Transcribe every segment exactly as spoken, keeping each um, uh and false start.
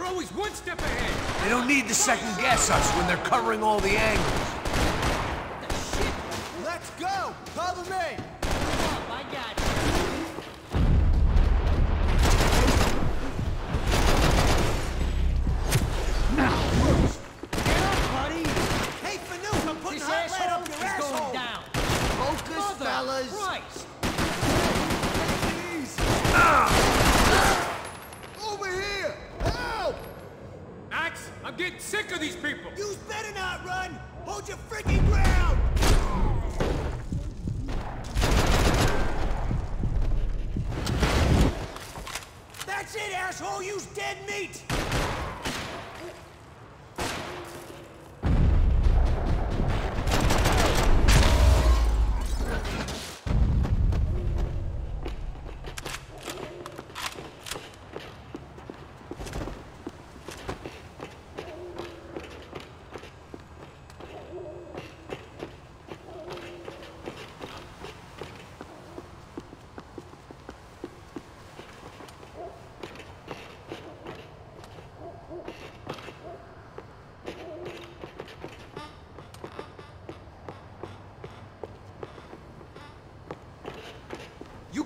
They're always one step ahead. They don't need to second guess us when they're covering all the angles. Shit. Let's go. Follow me. Come on, I got you. Christ! Take it easy. Ah. Over here! Help! Axe, I'm getting sick of these people! You better not run! Hold your freaking ground! That's it, asshole! Use dead meat!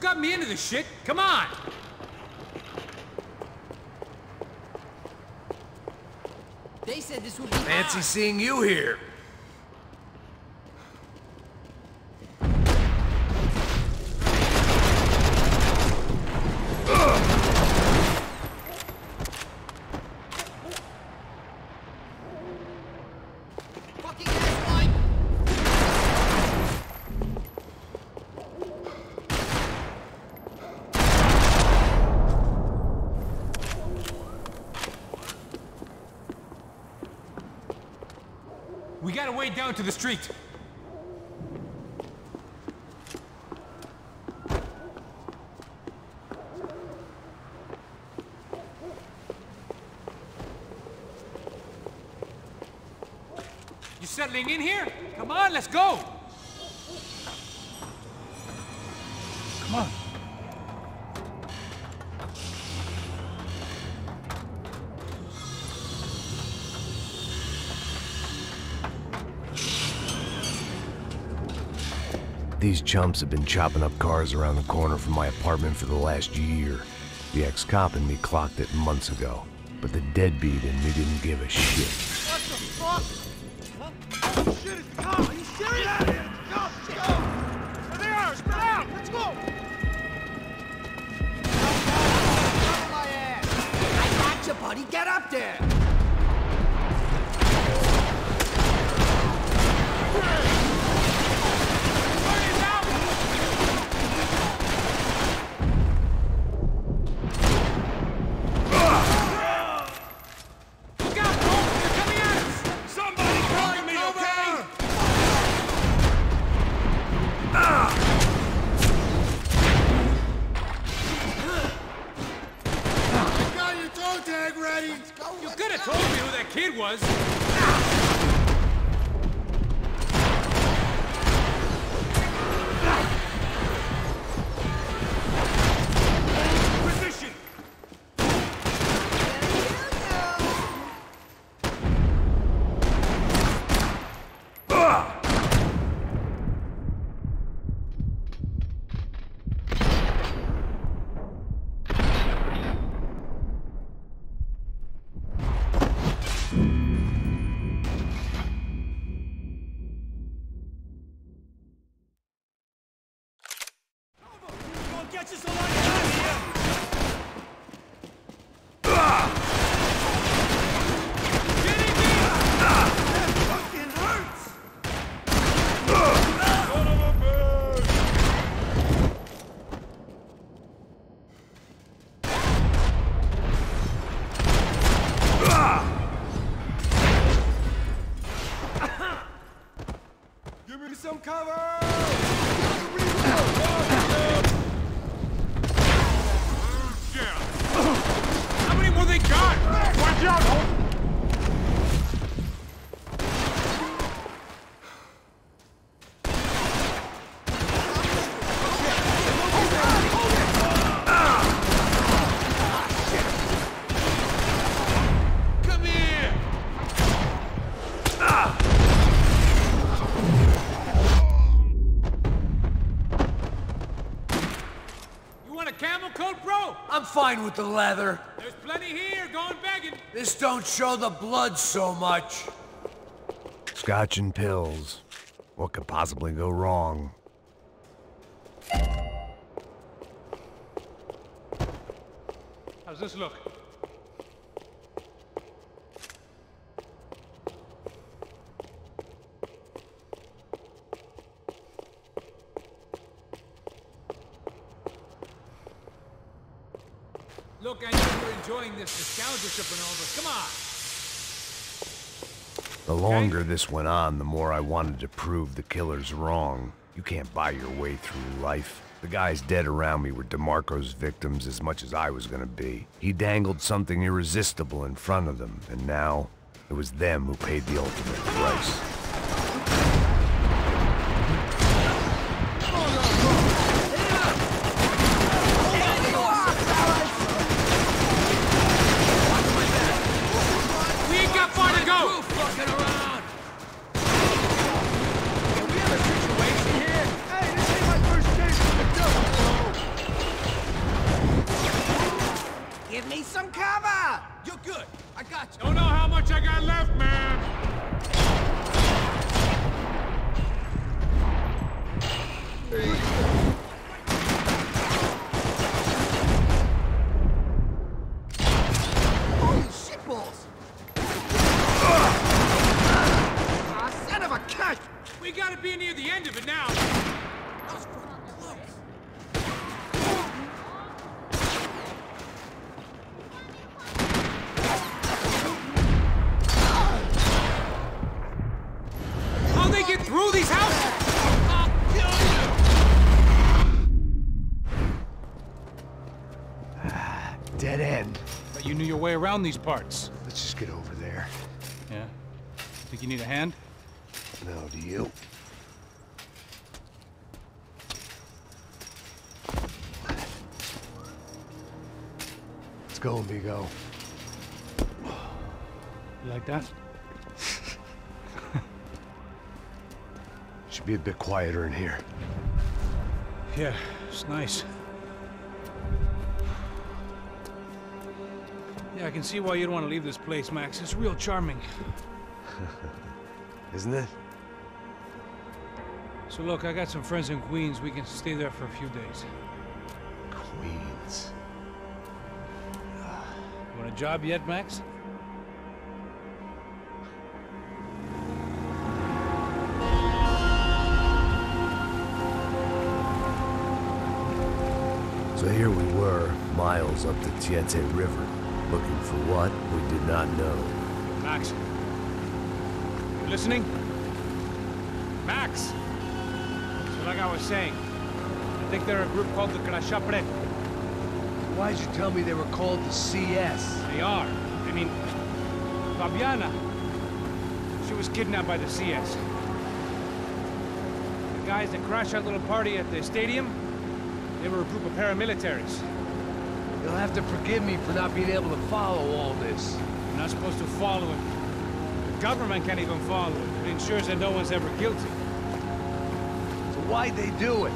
Got me into this shit. Come on. They said this would be fancy hard. Seeing you here. Down to the street. You settling in here? Come on, let's go. Come on. These chumps have been chopping up cars around the corner from my apartment for the last year. The ex-cop in me clocked it months ago, but the deadbeat in me didn't give a shit. What the fuck? Huh? Oh, shit, it's a cop! Are you serious? Get out of here! It's a cop! Let's go! There they are! Spread out! Let's go! I got you, buddy! Get up there! fine with the leather. There's plenty here, going begging. This don't show the blood so much. Scotch and pills. What could possibly go wrong? How's this look? Look, I know you're enjoying this nostalgia trip and all, but come on! The longer okay. this went on, the more I wanted to prove the killer's wrong. You can't buy your way through life. The guys dead around me were DeMarco's victims as much as I was gonna be. He dangled something irresistible in front of them, and now it was them who paid the ultimate price. Around these parts. Let's just get over there. Yeah? Think you need a hand? No, do you? Let's go, Vigo. You like that? Should be a bit quieter in here. Yeah, it's nice. Yeah, I can see why you'd want to leave this place, Max. It's real charming. Isn't it? So look, I got some friends in Queens. We can stay there for a few days. Queens. You want a job yet, Max? So here we were, miles up the Tietê River. Looking for what we did not know. Max. You listening? Max! So like I was saying, I think they're a group called the Crachá Preto. Why'd you tell me they were called the C S? They are. I mean, Fabiana. She was kidnapped by the C S. The guys that crashed our little party at the stadium, they were a group of paramilitaries. You'll have to forgive me for not being able to follow all this. You're not supposed to follow it. The government can't even follow it. It ensures that no one's ever guilty. So why'd they do it?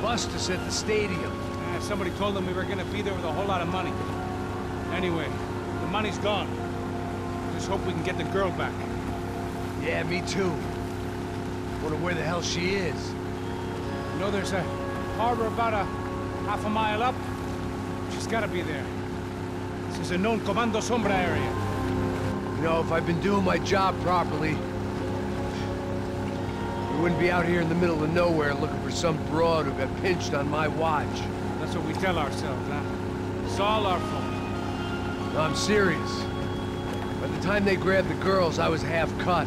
Bust us at the stadium. Eh, somebody told them we were gonna be there with a whole lot of money. Anyway, the money's gone. Just hope we can get the girl back. Yeah, me too. Wonder where the hell she is. You know, there's a harbor about a half a mile up. She's gotta be there. This is a known Comando Sombra area. You know, if I'd been doing my job properly, we wouldn't be out here in the middle of nowhere looking for some broad who got pinched on my watch. That's what we tell ourselves, huh? It's all our fault. No, I'm serious. By the time they grabbed the girls, I was half cut.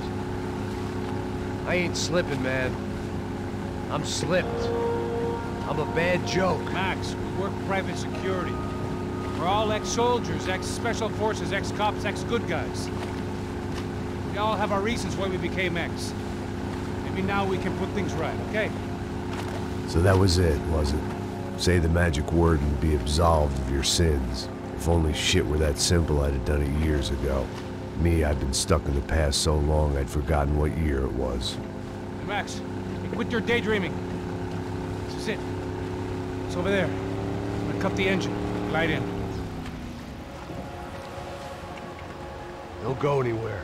I ain't slipping, man. I'm slipped. I'm a bad joke. Max, we work private security. We're all ex-soldiers, ex-special forces, ex-cops, ex-good guys. We all have our reasons why we became ex. Maybe now we can put things right, okay? So that was it, was it? Say the magic word and be absolved of your sins. If only shit were that simple, I'd have done it years ago. Me, I've been stuck in the past so long, I'd forgotten what year it was. Hey, Max, quit your daydreaming. This is it. It's over there. I'm gonna cut the engine. Glide in. Don't go anywhere.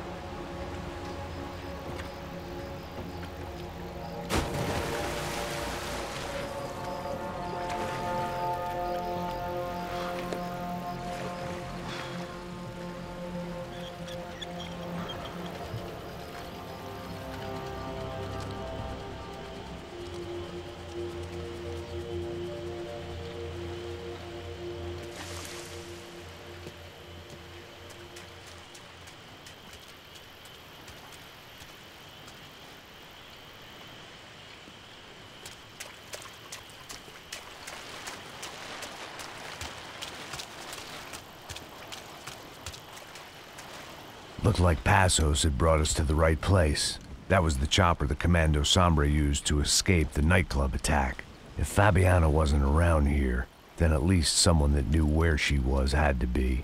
Looked like Passos had brought us to the right place. That was the chopper the Comando Sombra used to escape the nightclub attack. If Fabiana wasn't around here, then at least someone that knew where she was had to be.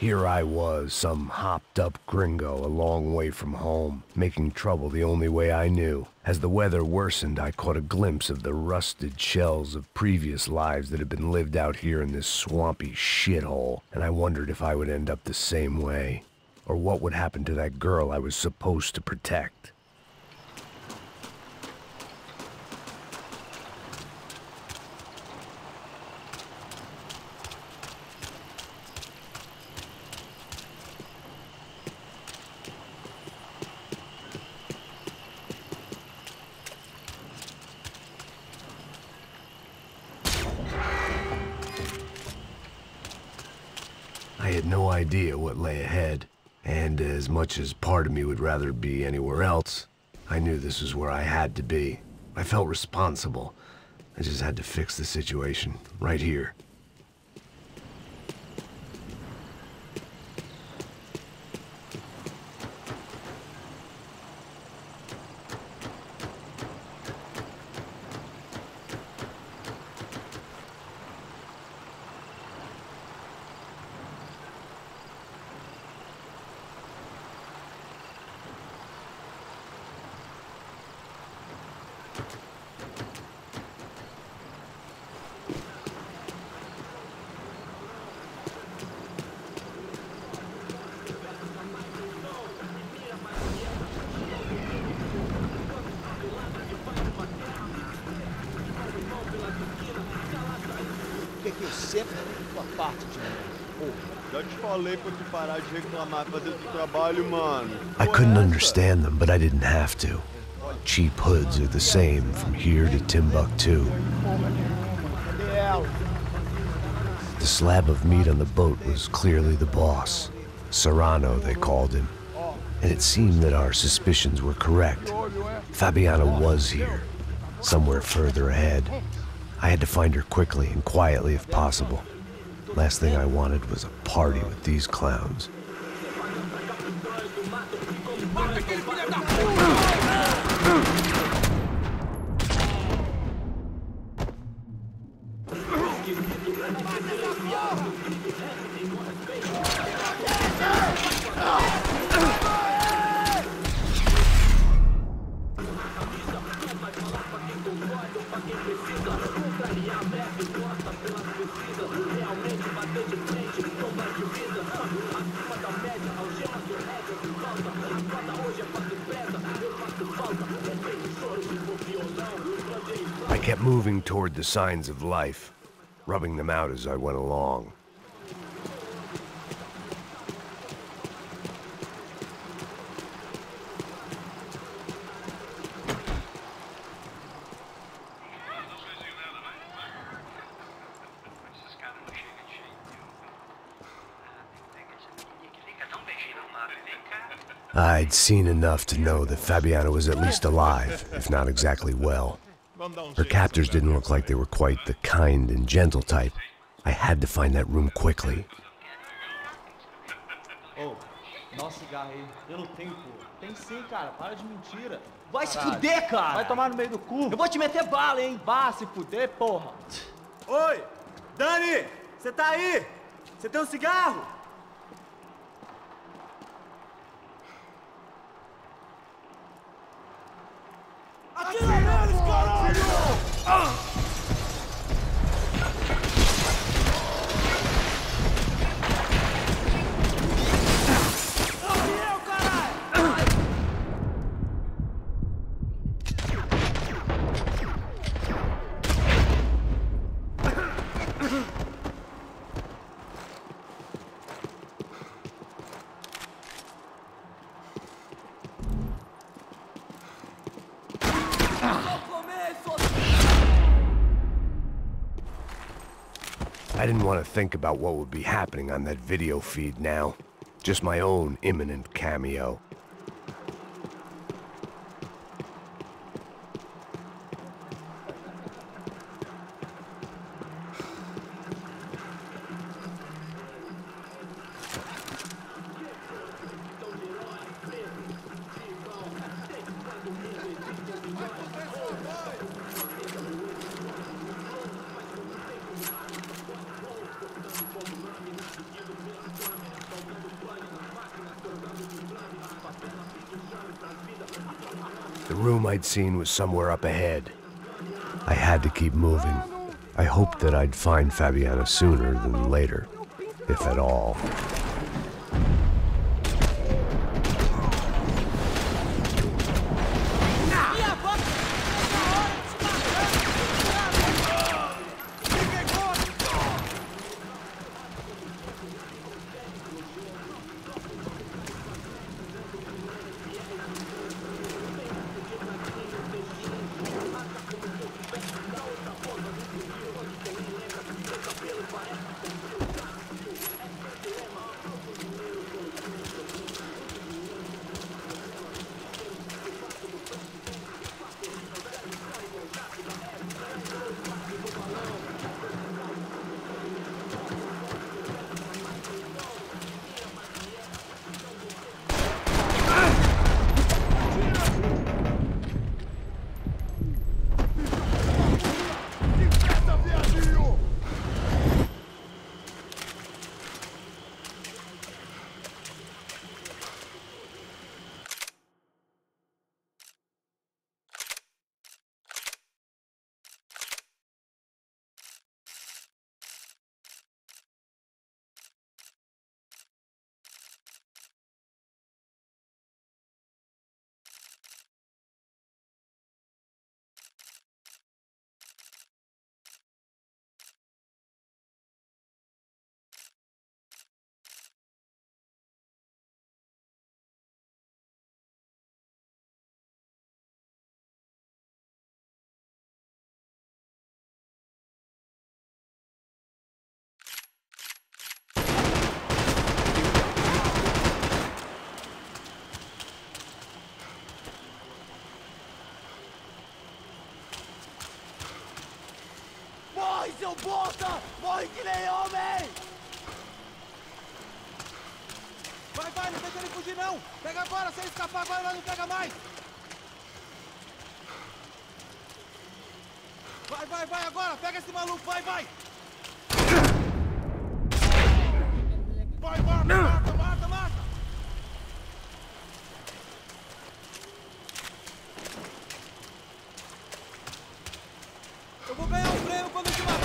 Here I was, some hopped-up gringo a long way from home, making trouble the only way I knew. As the weather worsened, I caught a glimpse of the rusted shells of previous lives that had been lived out here in this swampy shithole, and I wondered if I would end up the same way, or what would happen to that girl I was supposed to protect. Idea what lay ahead, and as much as part of me would rather be anywhere else, I knew this was where I had to be. I felt responsible. I just had to fix the situation right here. I couldn't understand them, but I didn't have to. Cheap hoods are the same from here to Timbuktu. The slab of meat on the boat was clearly the boss. Serrano, they called him. And it seemed that our suspicions were correct. Fabiana was here, somewhere further ahead. I had to find her quickly and quietly if possible. Last thing I wanted was a party with these clowns. Toward the signs of life, rubbing them out as I went along. I'd seen enough to know that Fabiana was at least alive, if not exactly well. Her captors didn't look like they were quite the kind and gentle type. I had to find that room quickly. Oh, nossa cigarra aí. Eu não tenho, pô. Tem sim, cara. Para de mentira. Vai se fuder, cara. Vai tomar no meio do cu. Eu vou te meter bala, hein? Bah, se fuder, porra. Oi, Dani, você tá aí? Você tem um cigarro? Atira neles, caralho! Ah! I didn't want to think about what would be happening on that video feed now. Just my own imminent cameo. I'd seen was somewhere up ahead. I had to keep moving. I hoped that I'd find Fabiana sooner than later, if at all. Seu bosta! Morre que nem homem! Vai, vai! Não tenta ele fugir, não! Pega agora! Se ele escapar agora, nós não pega mais! Vai, vai, vai! Agora! Pega esse maluco! Vai, vai! Vai, vai! Mata, mata, mata! Eu vou ganhar um prêmio quando eu te matar!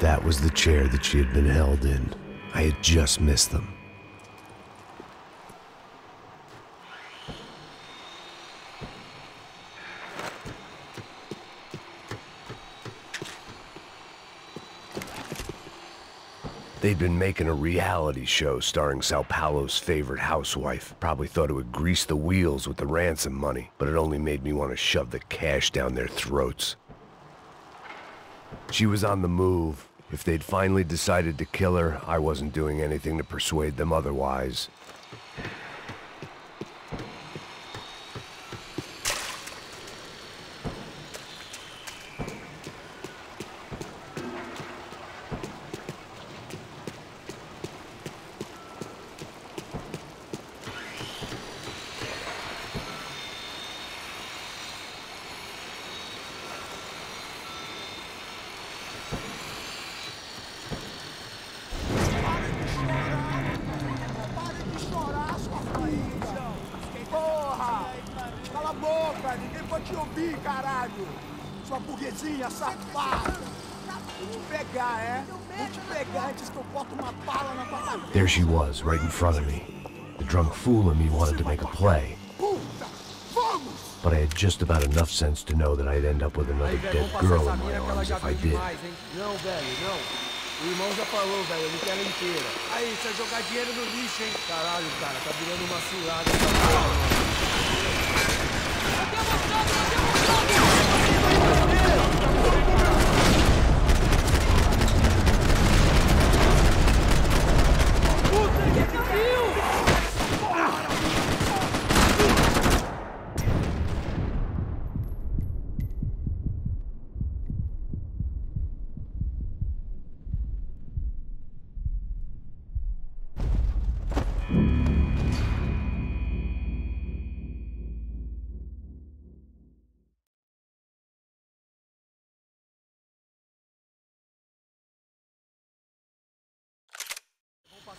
That was the chair that she had been held in. I had just missed them. They'd been making a reality show starring Sao Paulo's favorite housewife. Probably thought it would grease the wheels with the ransom money, but it only made me want to shove the cash down their throats. She was on the move. If they'd finally decided to kill her, I wasn't doing anything to persuade them otherwise. vir, caralho! Sua burguesinha safada! Vou te pegar, é? Vou te pegar antes que eu boto uma bala na tua cabeça! There she was, right in front of me. The drunk fool in me wanted to make a play. But I had just about enough sense to know that I'd end up with another dead girl in my arms if I did.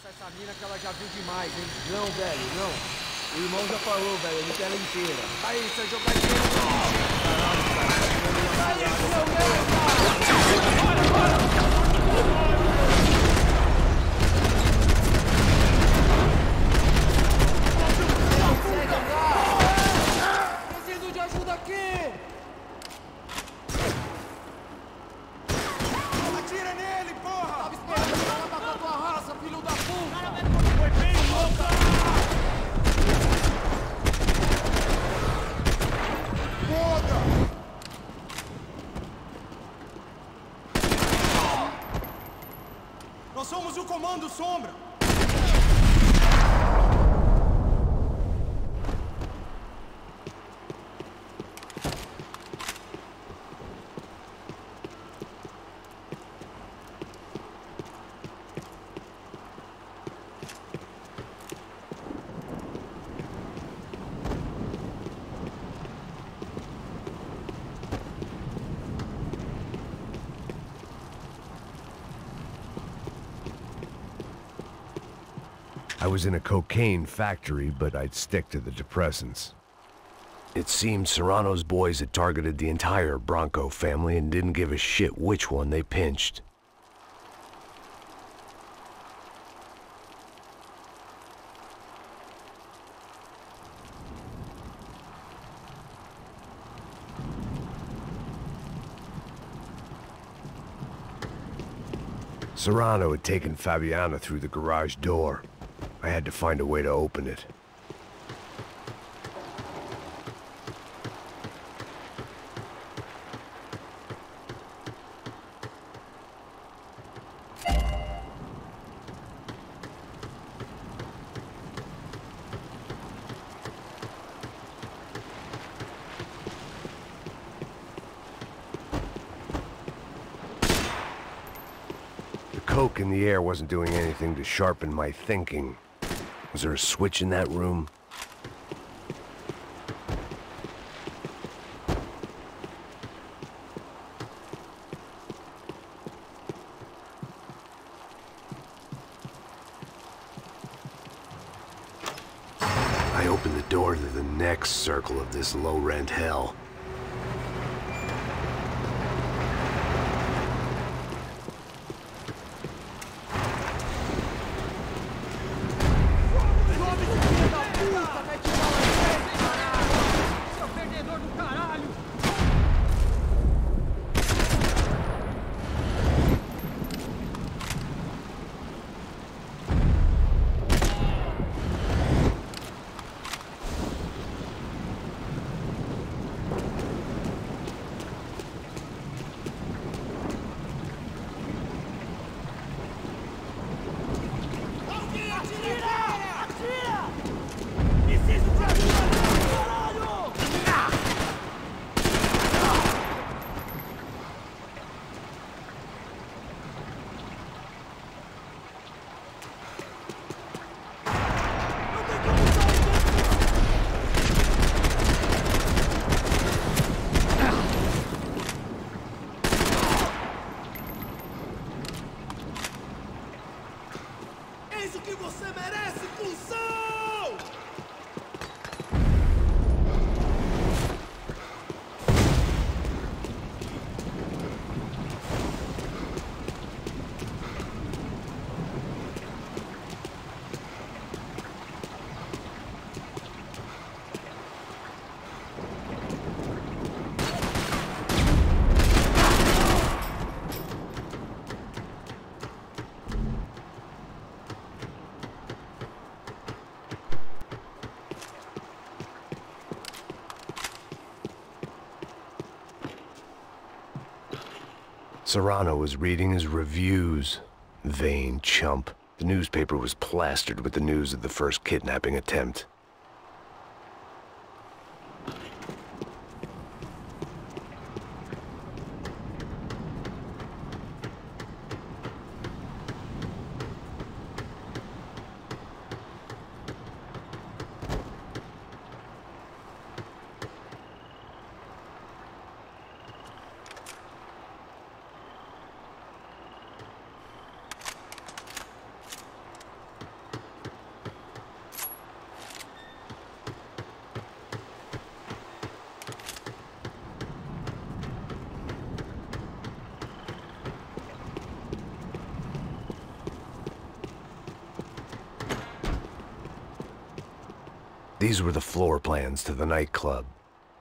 Essa mina que ela já viu demais, hein? Não, velho, não. O irmão já falou, velho, ele quer ela inteira. Aí, você jogar inteira. Caralho, cara. Bora, bora. Somos o Comando Sombra! I was in a cocaine factory, but I'd stick to the depressants. It seemed Serrano's boys had targeted the entire Bronco family and didn't give a shit which one they pinched. Serrano had taken Fabiana through the garage door. I had to find a way to open it. The coke in the air wasn't doing anything to sharpen my thinking. Was there a switch in that room? I opened the door to the next circle of this low-rent hell. Serrano was reading his reviews. Vain chump. The newspaper was plastered with the news of the first kidnapping attempt. These were the floor plans to the nightclub.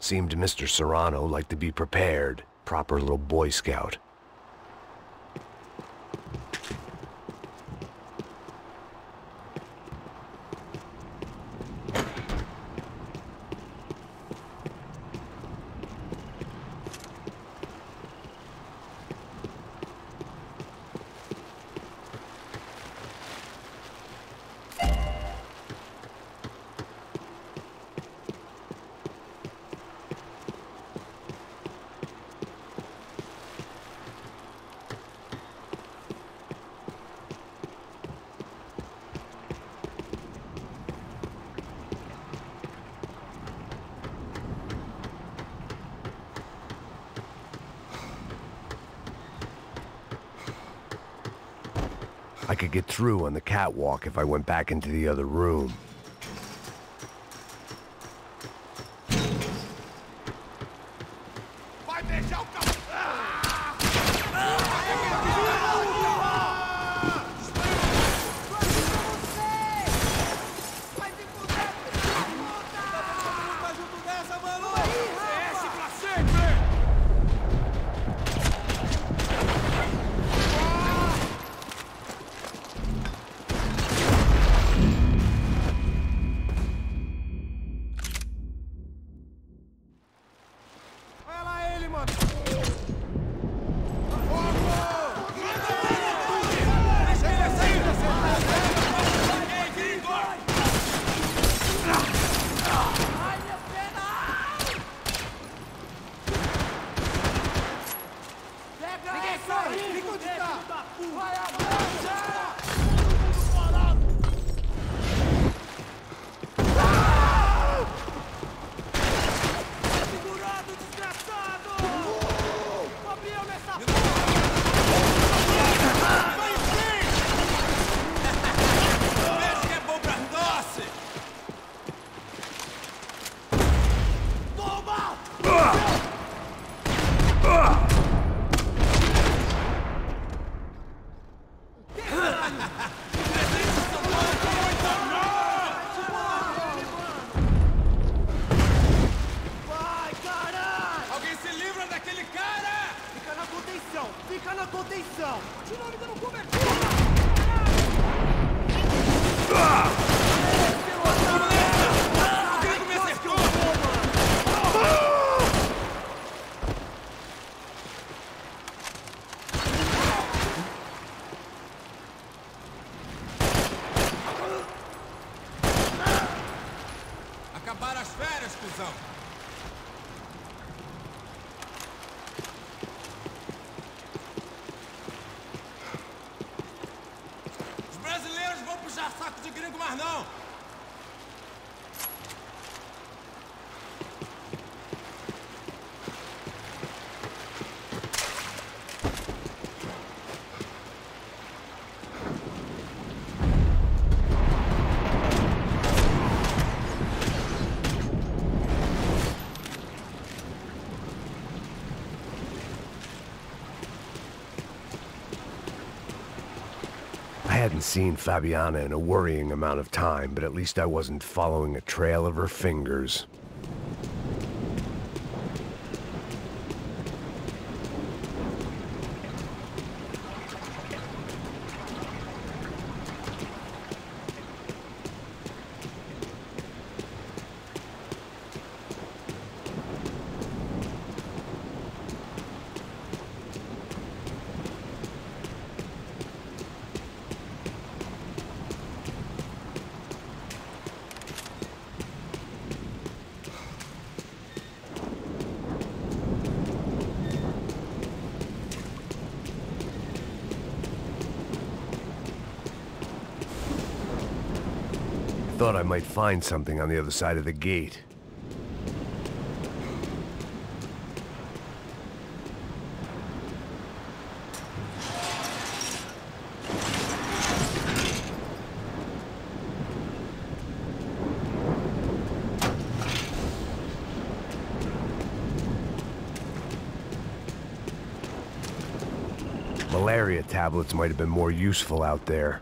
Seemed Mister Serrano liked to be prepared, proper little Boy Scout. I could get through on the catwalk if I went back into the other room. I hadn't seen Fabiana in a worrying amount of time, but at least I wasn't following a trail of her fingers. Thought I might find something on the other side of the gate. Malaria tablets might have been more useful out there.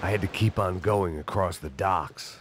I had to keep on going across the docks.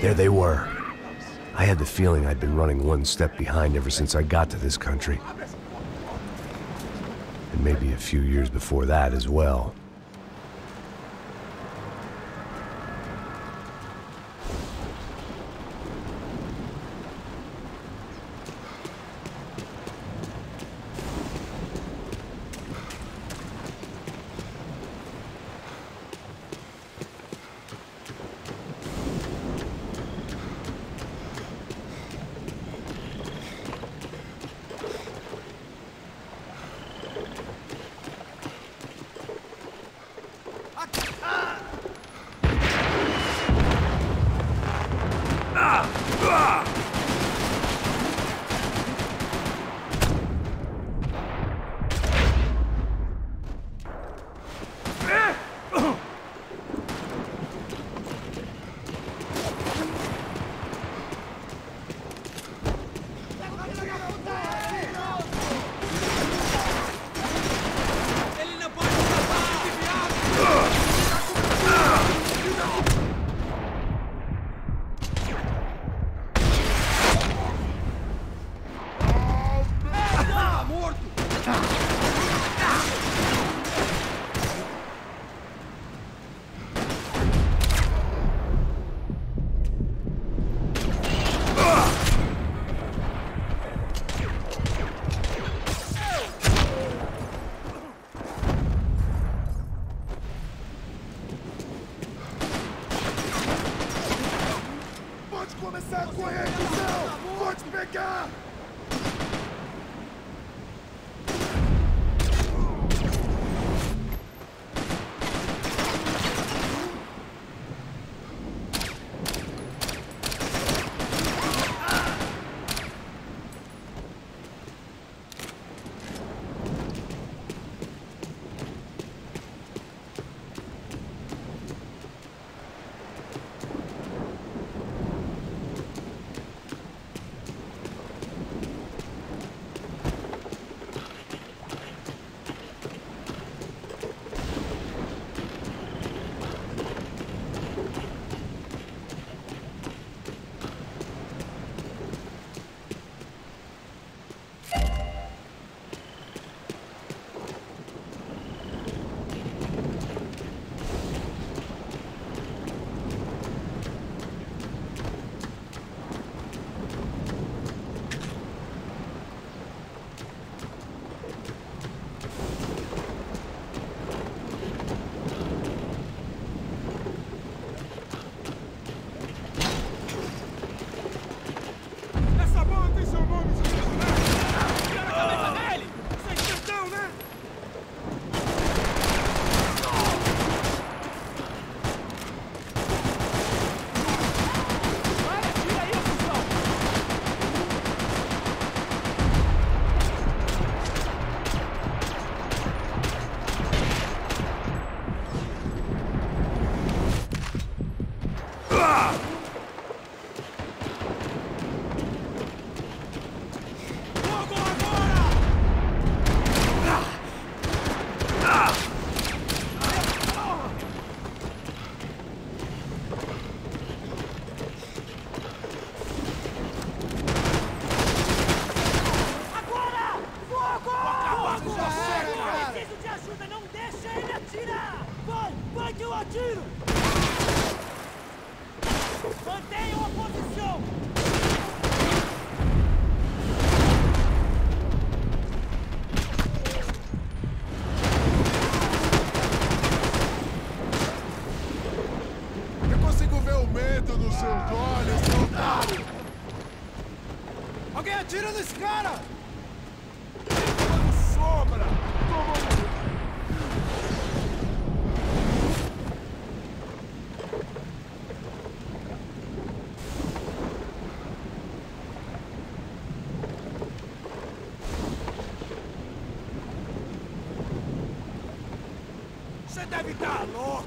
There they were. I had the feeling I'd been running one step behind ever since I got to this country. And maybe a few years before that as well. Atira nesse cara! Sombra! Toma! Deve estar louco!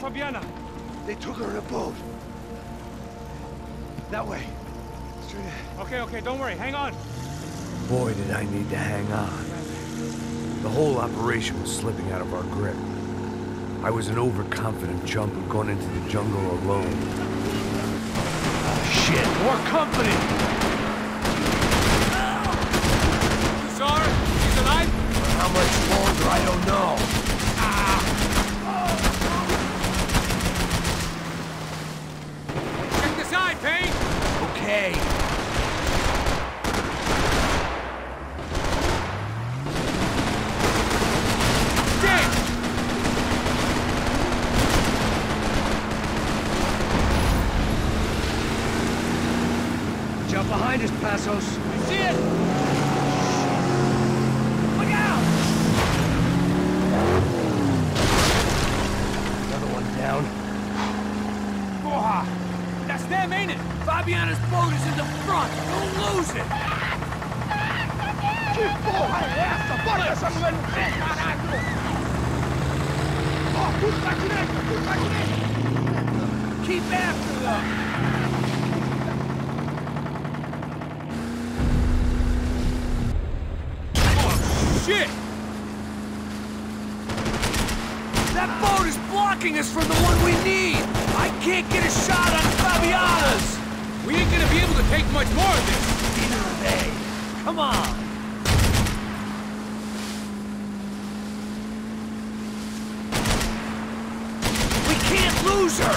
Fabiana! They took her in a boat. That way. Straight ahead. Okay, okay, don't worry. Hang on. Boy, did I need to hang on. The whole operation was slipping out of our grip. I was an overconfident jumper going into the jungle alone. Oh, shit! More company! You saw her? She's alive? How much longer? I don't know. Okay. Jump behind us, Passos. I see it! Look out! Fabiana's boat is in the front! Don't lose it! Que porra é essa? Bota essa mulher no pé, caralho! Ó, puxa pra direita, puxa pra direita! Keep after them! Shit! That boat is blocking us from the one we need! I can't get a shot on Fabiana's! We ain't gonna be able to take much more of this! Neither are they! Come on! We can't lose her!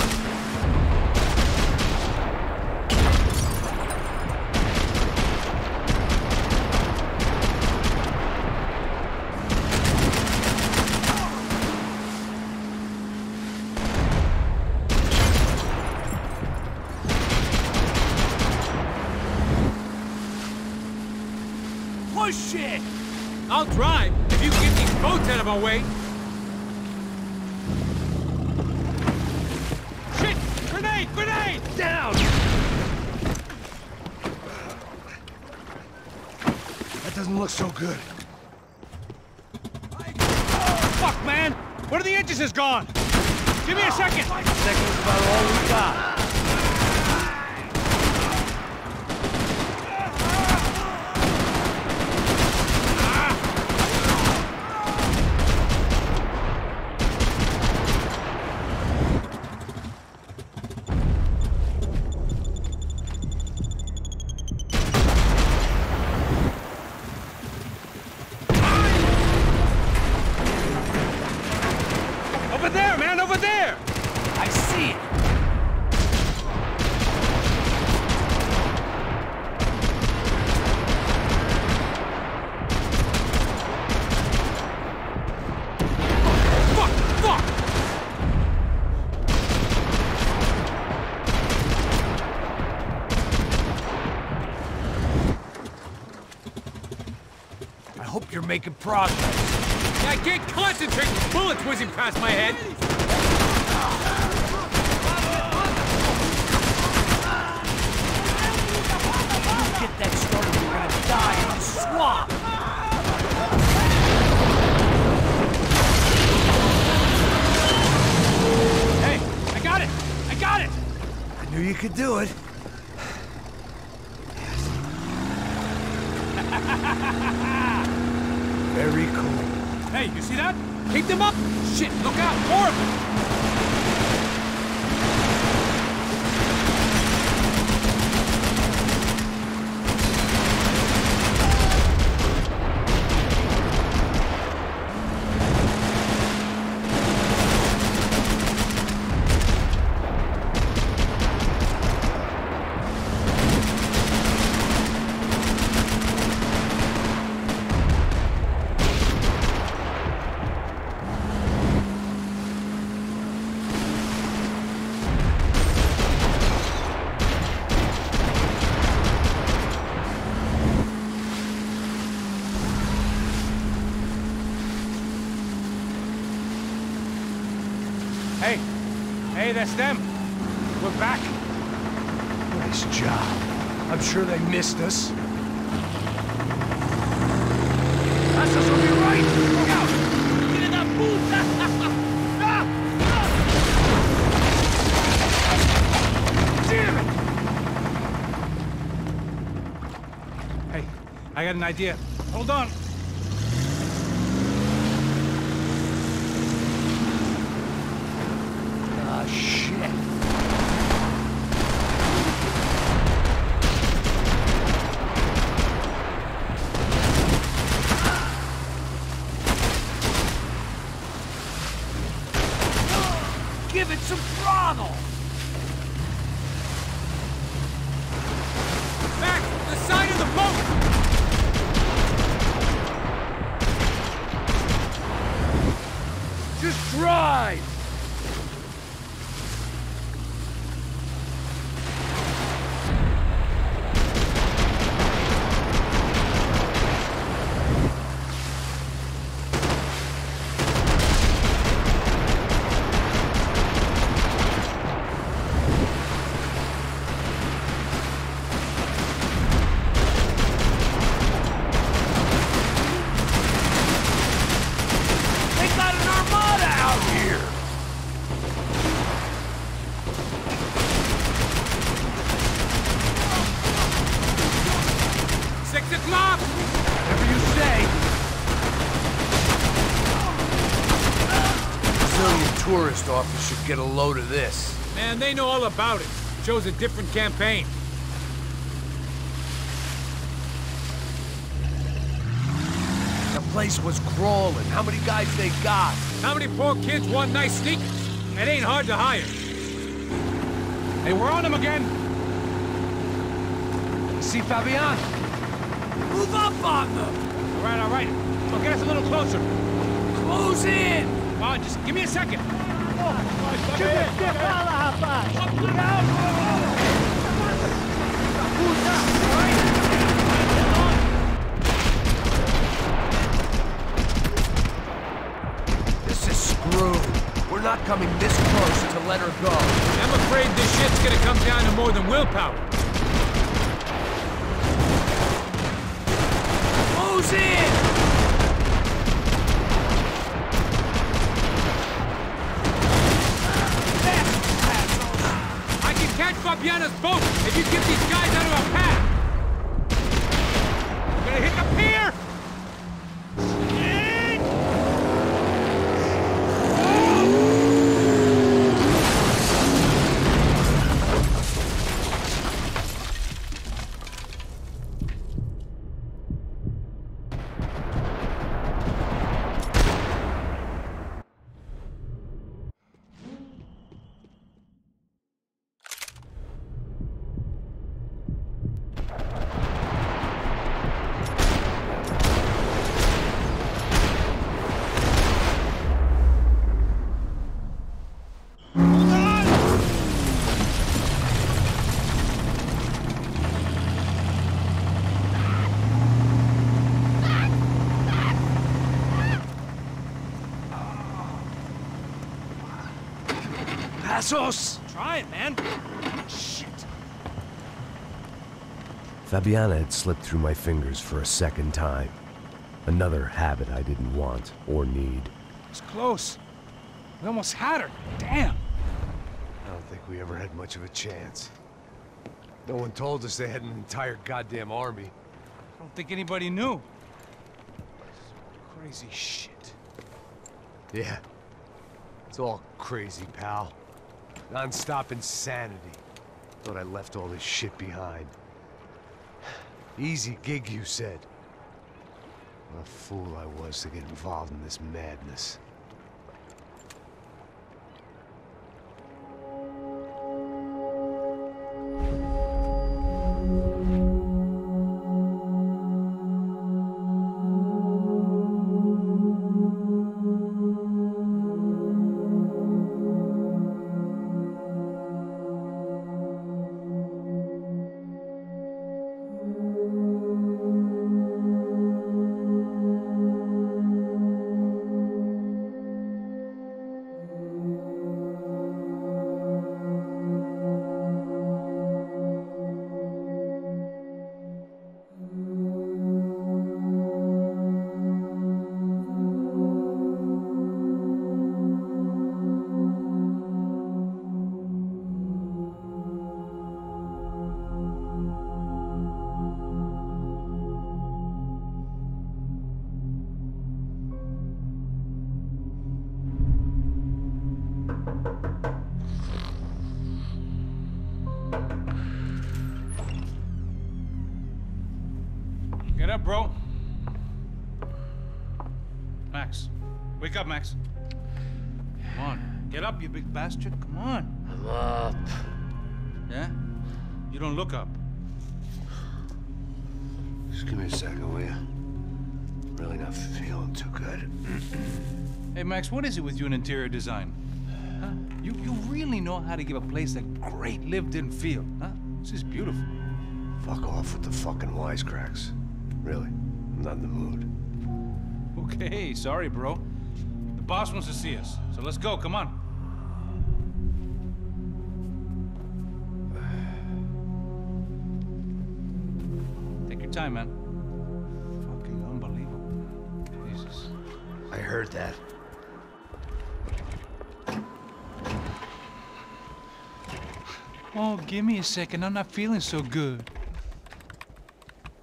Shit! I'll drive if you can get these boats out of our way. Shit! Grenade! Grenade! Down! That doesn't look so good. Oh, fuck, man! One of the engines is gone! Give me a second! Oh, a second is about all we got. Making progress. I can't concentrate with bullets whizzing past my head. Get that started, we're gonna die in the swamp. Hey, I got it! I got it! I knew you could do it. Very cool. Hey, you see that? Keep them up! Shit, look out! More of them! Hey, that's them. We're back. Nice job. I'm sure they missed us. Passos will be right. Look out! Get in that booth! Damn it! Hey, I got an idea. Hold on. Give it some throttle! Back! The side of the boat! Just drive! office should get a load of this. Man, they know all about it. It shows a different campaign. The place was crawling. How many guys they got? How many poor kids want nice sneakers? It ain't hard to hire. Hey, we're on them again. See Fabiana? Move up on them! All right, all right. So get us a little closer. Close in! Come on, just give me a second. This is screwed. We're not coming this close to let her go. I'm afraid this shit's gonna come down to more than willpower. Close in! Fabiana's boat if you get these guys out of our path! We're gonna hit the pier! And... Passos! Try it, man! Shit! Fabiana had slipped through my fingers for a second time. Another habit I didn't want or need. It was close. We almost had her. Damn! I don't think we ever had much of a chance. No one told us they had an entire goddamn army. I don't think anybody knew. Crazy shit. Yeah. It's all crazy, pal. Non-stop insanity. Thought I left all this shit behind. Easy gig, you said. What a fool I was to get involved in this madness. Max. Come on. Get up, you big bastard. Come on. I'm up. Yeah? You don't look up. Just give me a second, will you? I'm really not feeling too good. Hey, Max, what is it with you in interior design? Huh? You, you really know how to give a place a great lived-in feel, huh? This is beautiful. Fuck off with the fucking wisecracks. Really, I'm not in the mood. Okay, sorry, bro. The boss wants to see us, so let's go, come on. Take your time, man. Fucking unbelievable. Jesus. I heard that. Oh, give me a second. I'm not feeling so good.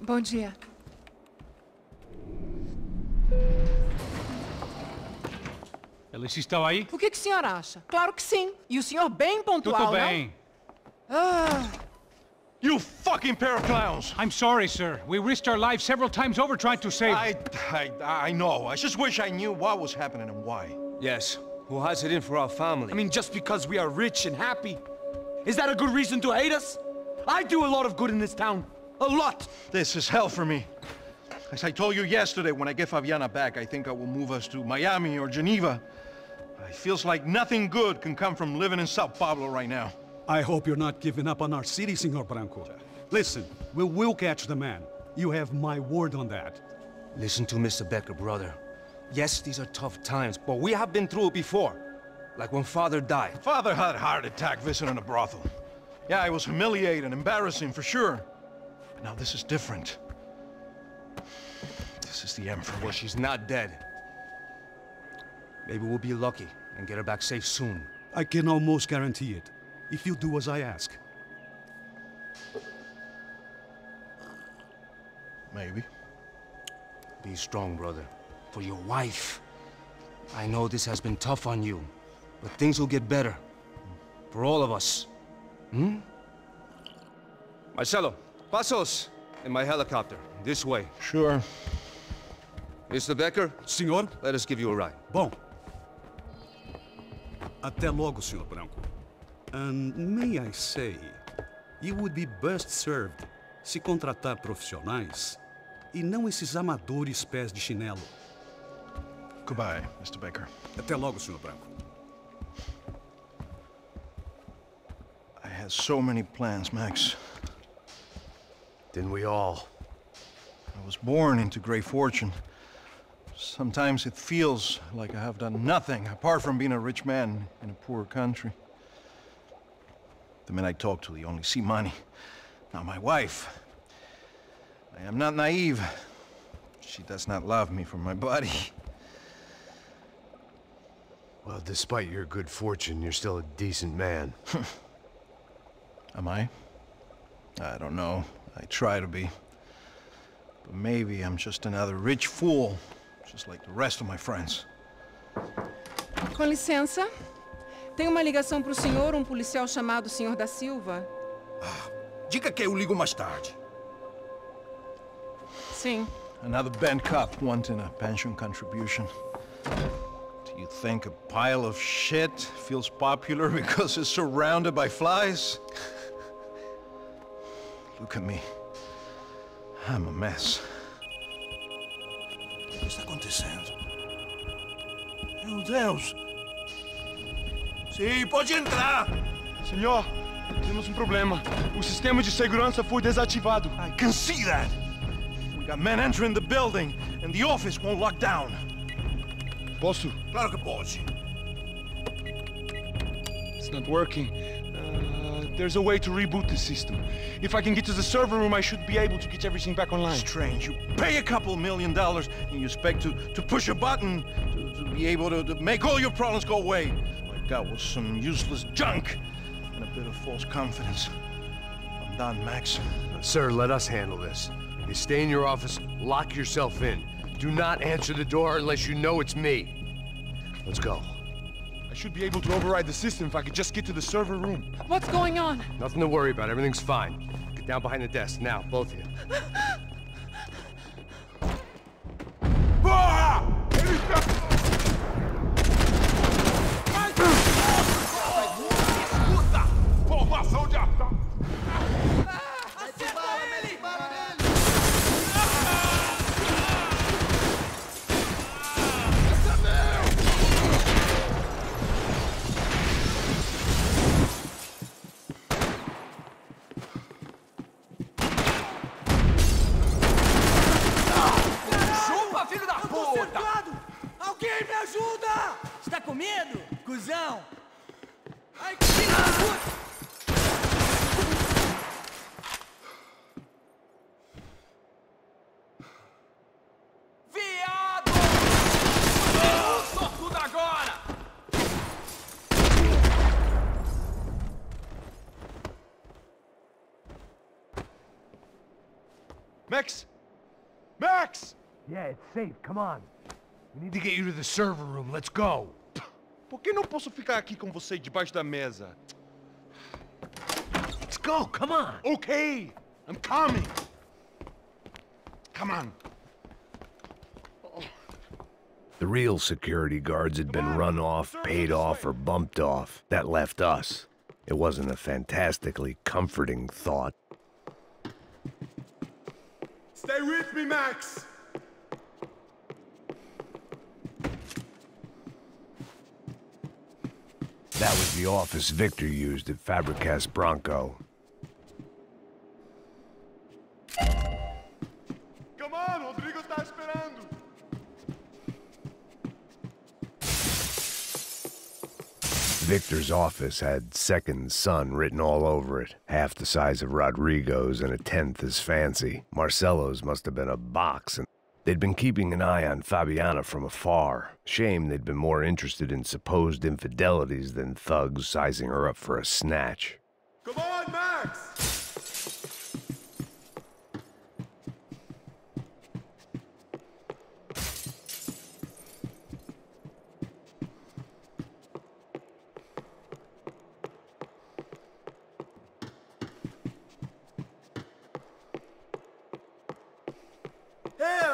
Bom dia. At eles estão aí? O que, que o senhor acha? Claro que sim. E o senhor bem pontual, né? Tudo bem. Não? Ah. You fucking pair of clowns! I'm sorry, sir. We risked our lives several times over trying to save... I... I... I know. I just wish I knew what was happening and why. Yes. Who has it in for our family? I mean, just because we are rich and happy, is that a good reason to hate us? I do a lot of good in this town. A lot! This is hell for me. As I told you yesterday, when I get Fabiana back, I think I will move us to Miami or Geneva. It feels like nothing good can come from living in Sao Paulo right now. I hope you're not giving up on our city, Señor Branco. Listen, we will catch the man. You have my word on that. Listen to Mister Becker, brother. Yes, these are tough times, but we have been through it before. Like when Father died. Father had a heart attack visiting a brothel. Yeah, it was humiliating and embarrassing for sure. But now this is different. This is the Emperor. Well, she's not dead. Maybe we'll be lucky and get her back safe soon. I can almost guarantee it, if you do as I ask. Maybe. Be strong, brother. For your wife. I know this has been tough on you, but things will get better. For all of us. Hmm? Marcelo, Passos, in my helicopter. This way. Sure. Mister Becker? Senhor? Let us give you a ride. Bom. Até logo, Senhor Branco. And may I say, you would be best served se contratar profissionais e não esses amadores pés de chinelo. Goodbye, Mister Becker. Até logo, Senhor Branco. I had so many plans, Max. Didn't we all? I was born into great fortune. Sometimes it feels like I have done nothing apart from being a rich man in a poor country. The men I talk to, they only see money. Not my wife. I am not naive. She does not love me for my body. Well, despite your good fortune, you're still a decent man. Am I? I don't know. I try to be. But maybe I'm just another rich fool, just like the rest of my friends. Com licença. Tem uma ligação para o senhor, um policial chamado Senhor da Silva. Ah, diga que eu ligo mais tarde. Sim. Another bent cop wanting a pension contribution. Do you think a pile of shit feels popular because it's surrounded by flies? Look at me. I'm a mess. O que está acontecendo? Meu Deus! Sim, pode entrar! Senhor, temos um problema. O sistema de segurança foi desativado. I can see that! We got men entering the building, and the office won't lock down. Posso? Claro que pode. It's not working. Uh, there's a way to reboot the system. If I can get to the server room, I should be able to get everything back online. Strange. You pay a couple million dollars, and you expect to, to push a button, to, to be able to, to make all your problems go away. That was some useless junk and a bit of false confidence. I'm done, Max. Sir, let us handle this. You stay in your office, lock yourself in. Do not answer the door unless you know it's me. Let's go. I should be able to override the system if I could just get to the server room. What's going on? Nothing to worry about. Everything's fine. Get down behind the desk now, both of you. Max! Max! Yeah, it's safe. Come on. We need to get you to the server room. Let's go. Por que não posso ficar aqui com você debaixo da mesa? Let's go, come on! Okay, I'm coming! Come on! The real security guards had been run off, paid off, or bumped off. That left us. It wasn't a fantastically comforting thought. Stay with me, Max! That was the office Victor used at Fabricas Bronco. Come on, Rodrigo está esperando! Victor's office had Second Son written all over it, half the size of Rodrigo's and a tenth as fancy. Marcelo's must have been a box, and they'd been keeping an eye on Fabiana from afar. Shame they'd been more interested in supposed infidelities than thugs sizing her up for a snatch. Come on, Max!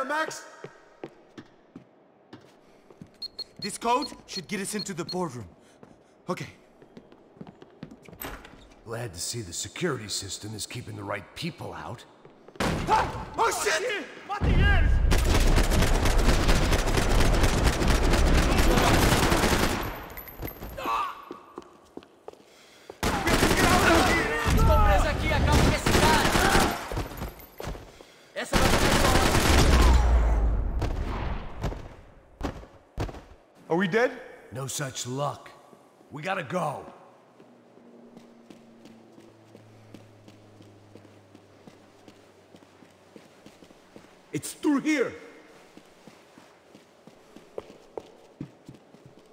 Max! This code should get us into the boardroom. Okay. Glad to see the security system is keeping the right people out. Ah! Oh, oh shit! shit! What the hell? Are we dead? No such luck. We gotta go. It's through here.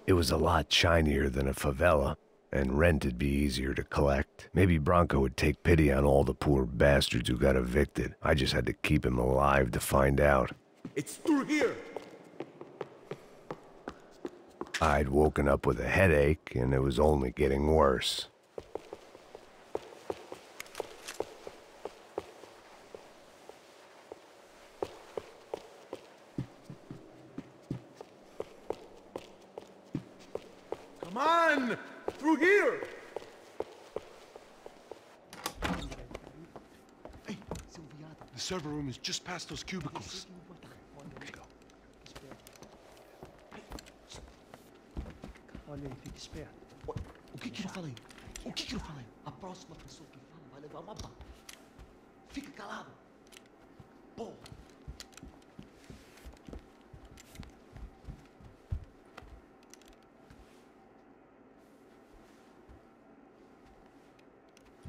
It was a lot shinier than a favela, and rent'd be easier to collect. Maybe Branco would take pity on all the poor bastards who got evicted. I just had to keep him alive to find out. It's through here. I'd woken up with a headache, and it was only getting worse. Come on! Through here! Hey, the server room is just past those cubicles. O que que eu falei? O que que eu falei? A próxima pessoa que fala vai levar uma bala. Fica calado. Porra.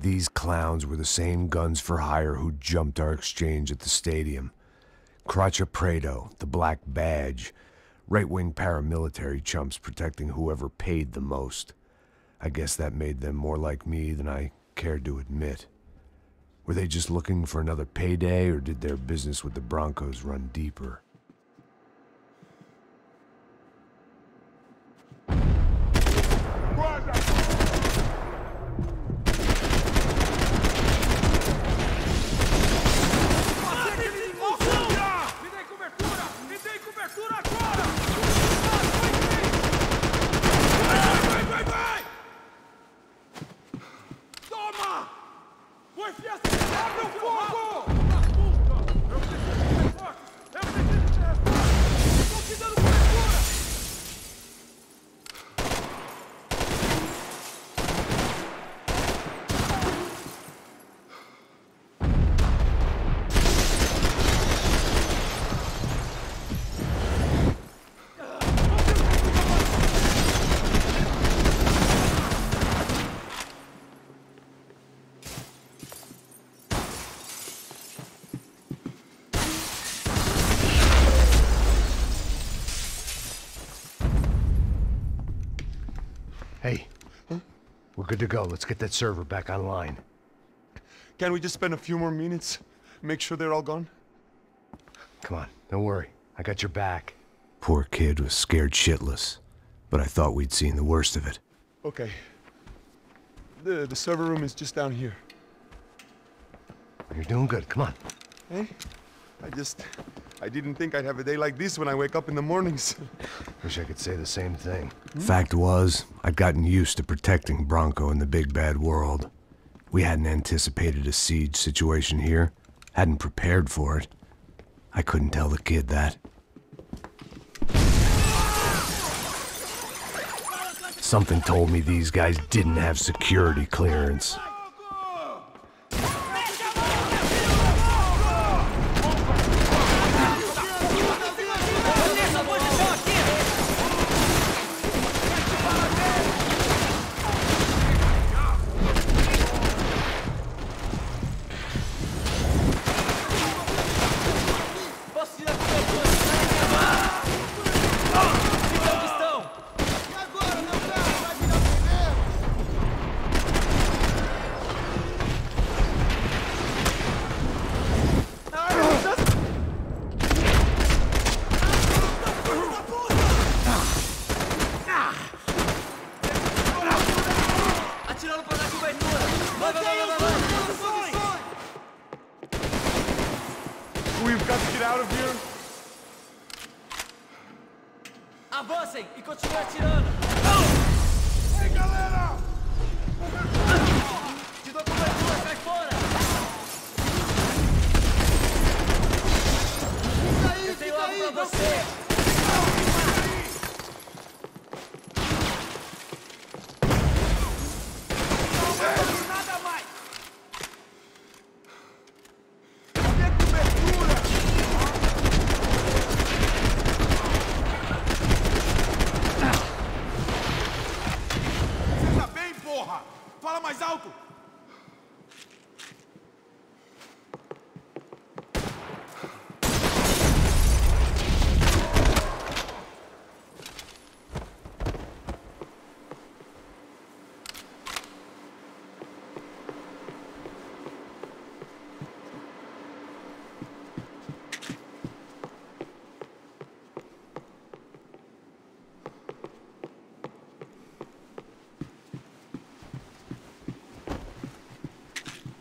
These clowns were the same guns for hire who jumped our exchange at the stadium. Crachá Preto, the black badge. Right-wing paramilitary chumps protecting whoever paid the most. I guess that made them more like me than I cared to admit. Were they just looking for another payday, or did their business with the Broncos run deeper? Good to go. Let's get that server back online. Can we just spend a few more minutes? Make sure they're all gone? Come on, don't worry. I got your back. Poor kid was scared shitless. but I thought we'd seen the worst of it. Okay. The, the server room is just down here. You're doing good, come on. Hey, I just... I didn't think I'd have a day like this when I wake up in the mornings. Wish I could say the same thing. Fact was, I'd gotten used to protecting Branco in the big bad world. We hadn't anticipated a siege situation here, hadn't prepared for it. I couldn't tell the kid that. Something told me these guys didn't have security clearance.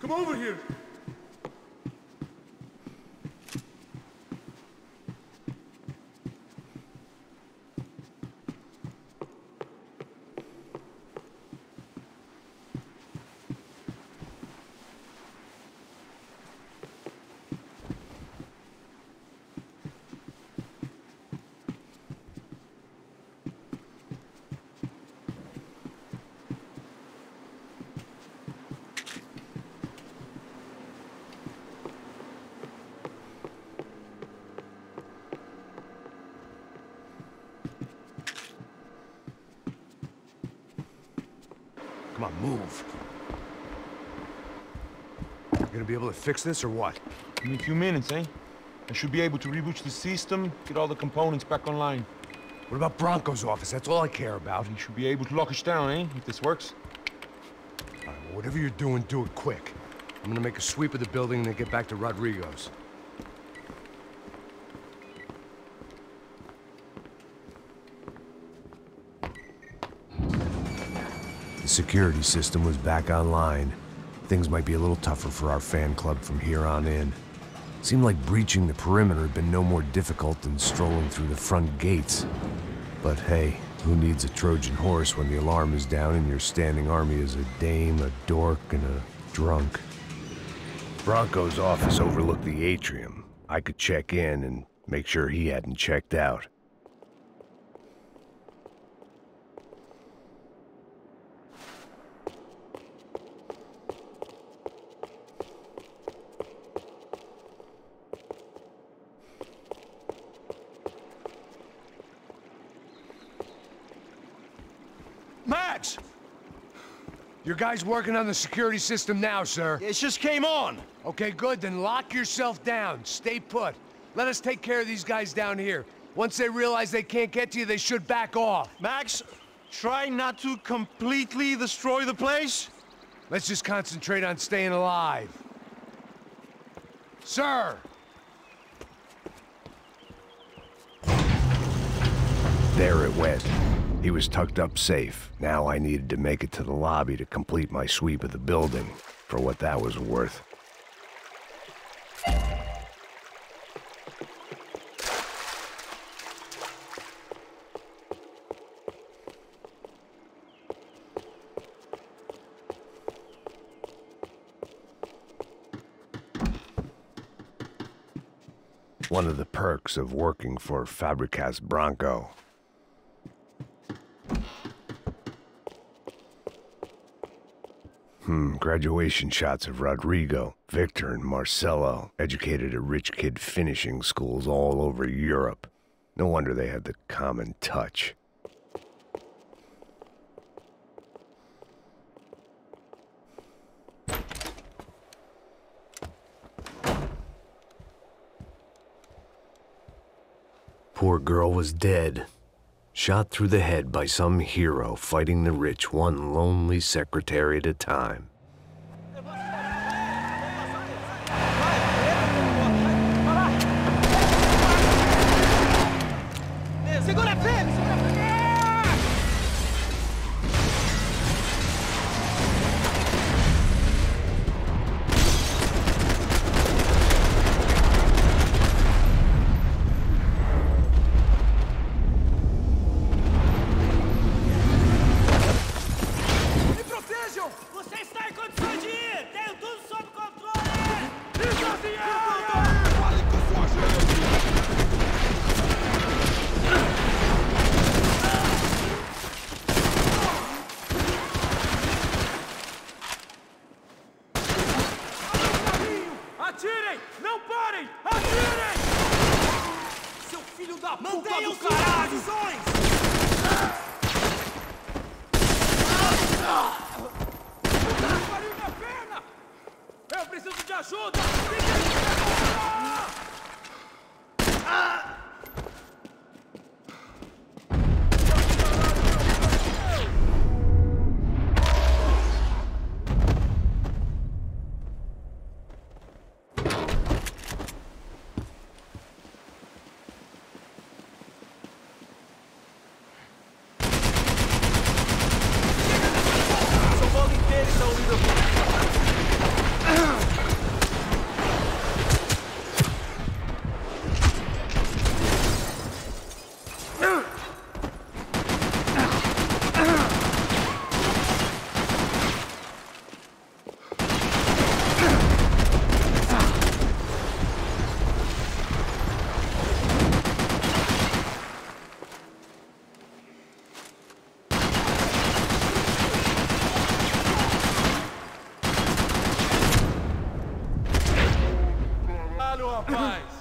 Come over here! Come on, move. You're gonna be able to fix this or what? In a few minutes, eh? I should be able to reboot the system, get all the components back online. What about Branco's office? That's all I care about. He should be able to lock us down, eh? If this works. All right, well, whatever you're doing, do it quick. I'm gonna make a sweep of the building and then get back to Rodrigo's. Security system was back online. Things might be a little tougher for our fan club from here on in. It seemed like breaching the perimeter had been no more difficult than strolling through the front gates. But hey, who needs a Trojan horse when the alarm is down and your standing army is a dame, a dork, and a drunk? Branco's office overlooked the atrium. I could check in and make sure he hadn't checked out. Your guy's working on the security system now, sir. It just came on. Okay, good. Then lock yourself down. Stay put. Let us take care of these guys down here. Once they realize they can't get to you, they should back off. Max, try not to completely destroy the place. Let's just concentrate on staying alive. Sir! There it went. He was tucked up safe. Now I needed to make it to the lobby to complete my sweep of the building, for what that was worth. One of the perks of working for Fabricas Bronco. Hmm, graduation shots of Rodrigo, Victor, and Marcelo, educated at rich kid finishing schools all over Europe. No wonder they had the common touch. Poor girl was dead, shot through the head by some hero fighting the rich one lonely secretary at a time. Rapaz!